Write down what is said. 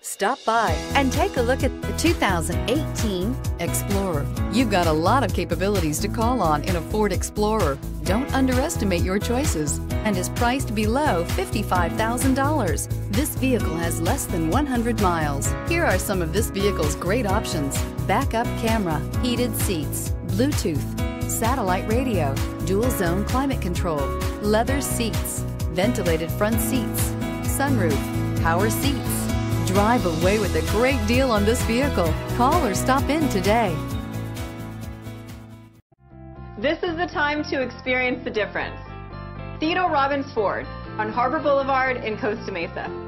Stop by and take a look at the 2018 Explorer. You've got a lot of capabilities to call on in a Ford Explorer. Don't underestimate your choices and is priced below $55,000. This vehicle has less than 100 miles. Here are some of this vehicle's great options: backup camera, heated seats, Bluetooth, satellite radio, dual zone climate control, leather seats, ventilated front seats, sunroof, power seats. Drive away with a great deal on this vehicle. Call or stop in today. This is the time to experience the difference. Theodore Robins Ford on Harbor Boulevard in Costa Mesa.